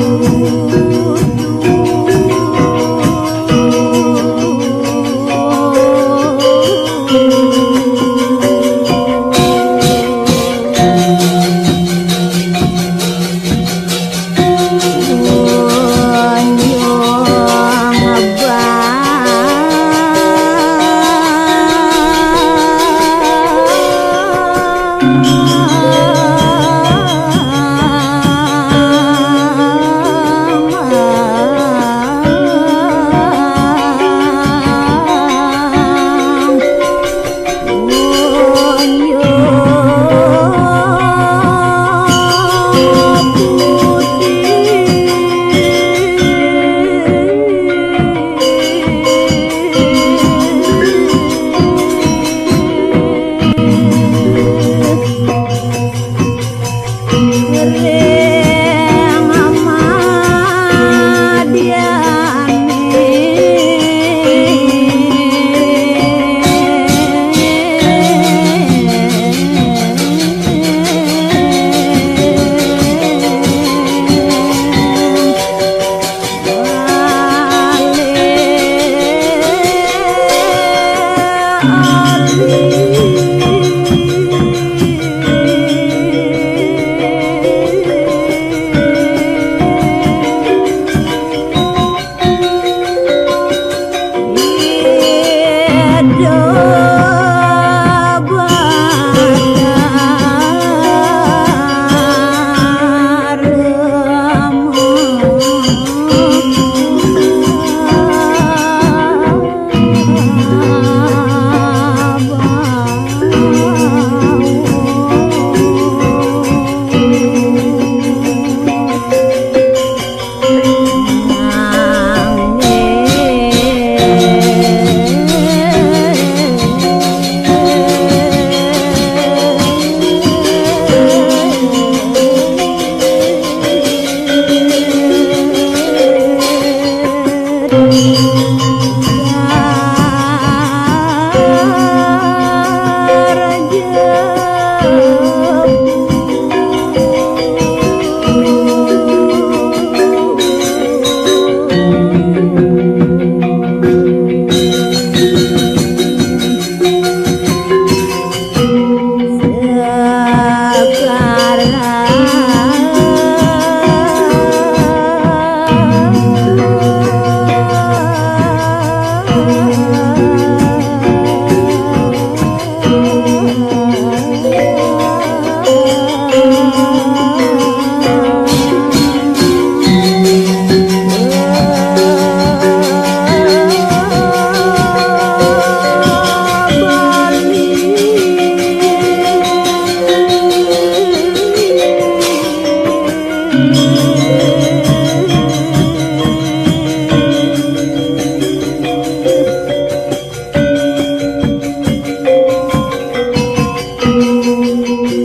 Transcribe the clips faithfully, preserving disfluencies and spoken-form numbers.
Oh,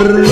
Amin.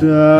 Oh.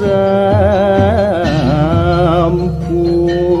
Sampu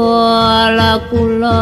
wala kula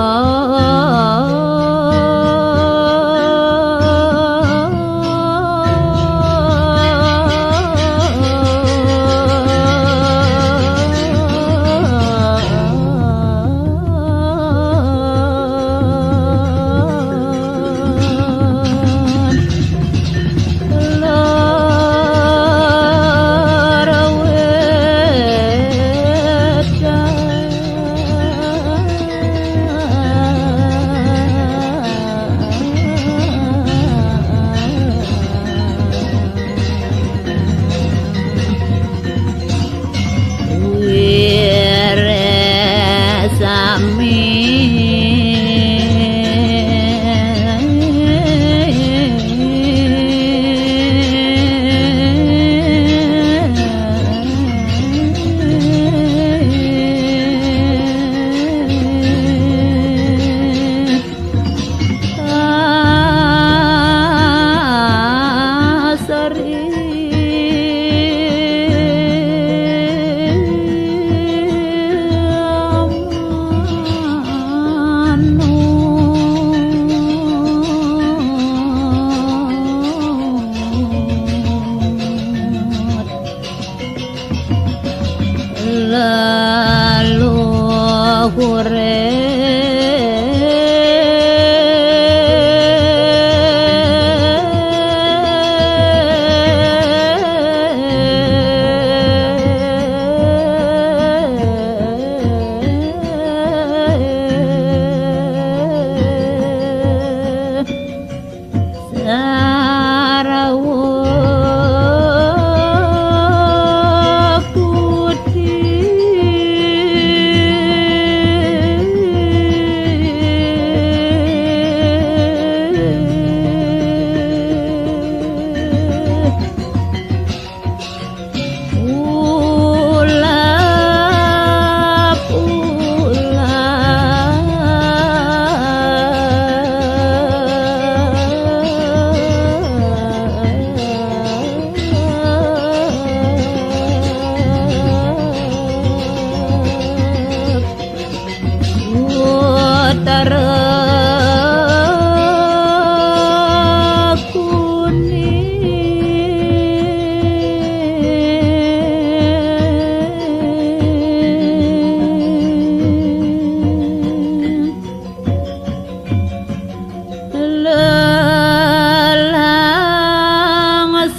Ramah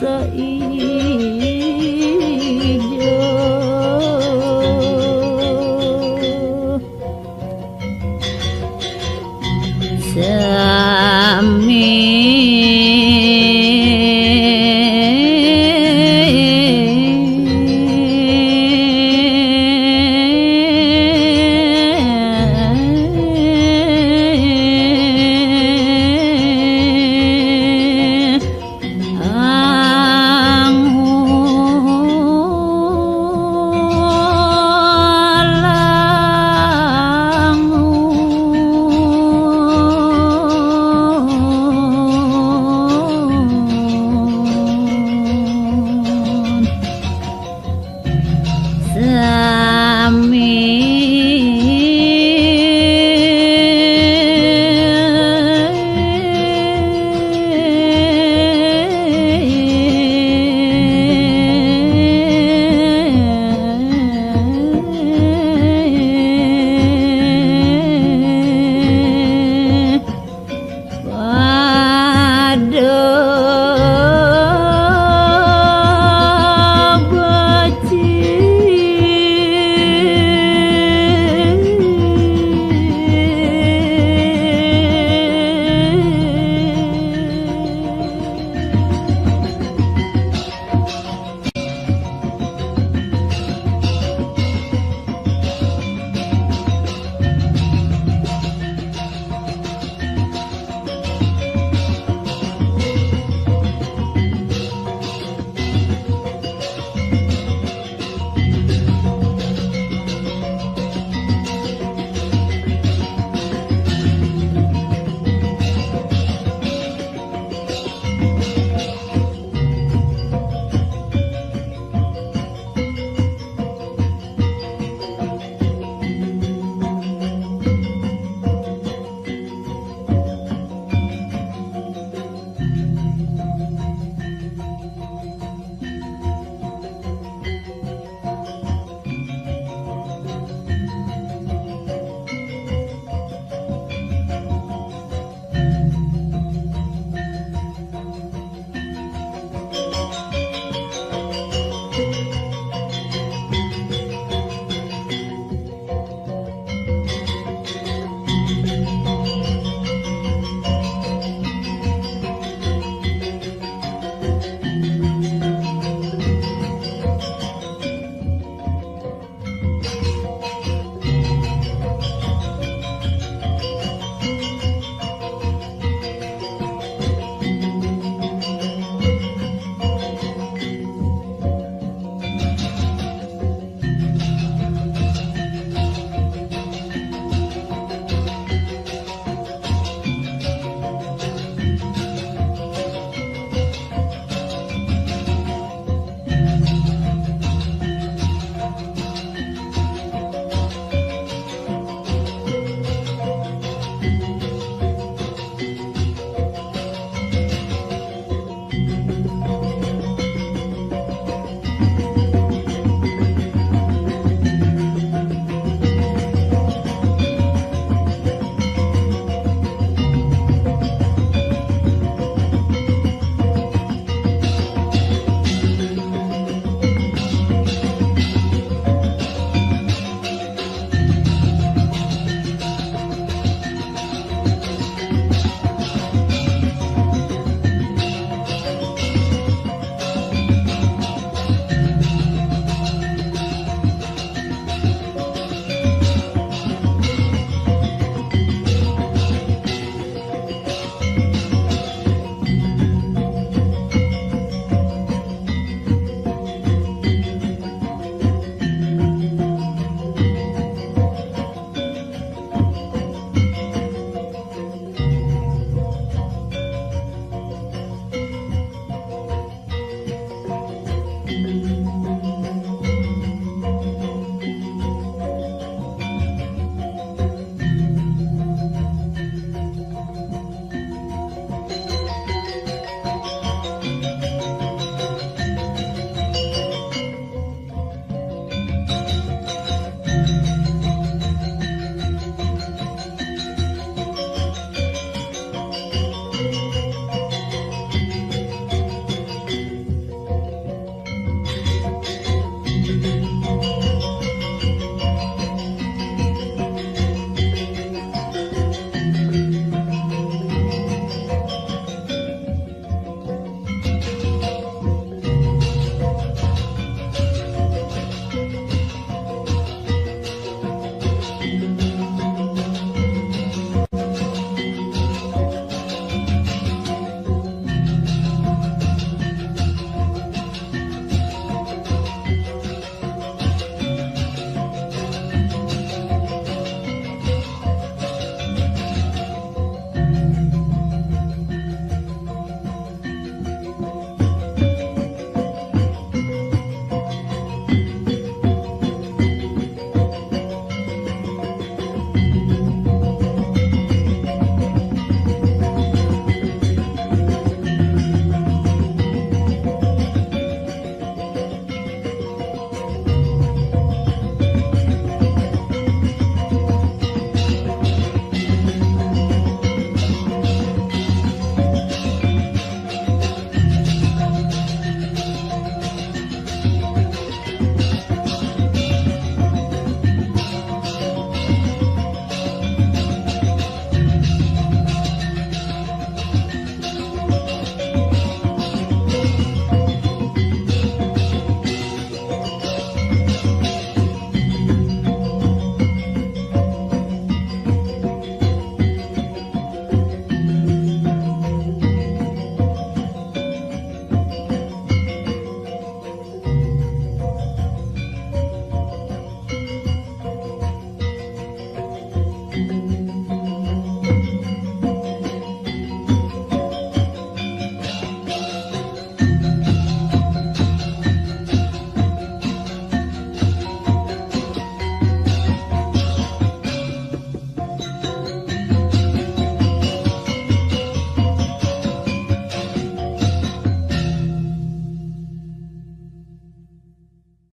seih